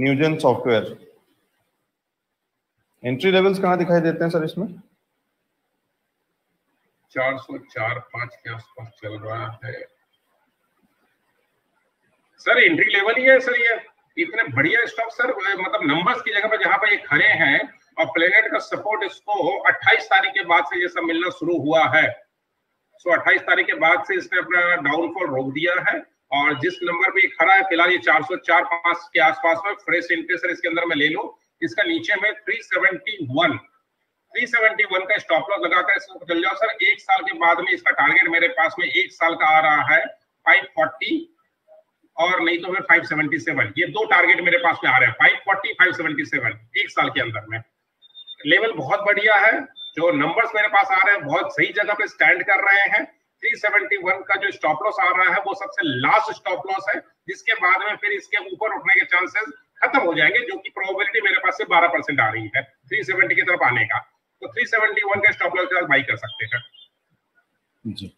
न्यूजन software. Entry levels कहाँ दिखाई देते हैं सर? इसमें 404-5 के आसपास चल रहा है सर, एंट्री लेवल ही है सर। ये इतने बढ़िया स्टॉक सर, मतलब नंबर्स की जगह पर जहां पर ये खड़े हैं, और प्लेनेट का सपोर्ट इसको 28 तारीख के बाद से ये सब मिलना शुरू हुआ है। सो 28 तारीख के बाद से इसने अपना डाउनफॉल रोक दिया है, और जिस नंबर पे खड़ा है फिलहाल ये 404-5 के आसपास में फ्रेश एंट्री सर इसके अंदर में ले लो। इसका नीचे में 371 का स्टॉप लॉस लगाकर इसको चल जाओ सर। एक साल के बाद में इसका टारगेट मेरे पास में एक साल का आ रहा है 540, और नहीं तो मैं 577। ये दो टारगेट मेरे पास में आ रहे हैं 540, 577 एक साल के अंदर में। लेवल बहुत बढ़िया है, जो नंबर्स मेरे पास आ रहे हैं बहुत सही जगह पे स्टैंड कर रहे हैं। 371 का जो स्टॉप लॉस आ रहा है वो सबसे लास्ट स्टॉप लॉस है, जिसके बाद में फिर इसके ऊपर उठने के चांसेस खत्म हो जाएंगे, जो कि प्रोबेबिलिटी मेरे पास से 12% आ रही है 370 की तरफ आने का। तो 371 का स्टॉप लॉस बाई कर सकते हैं जी।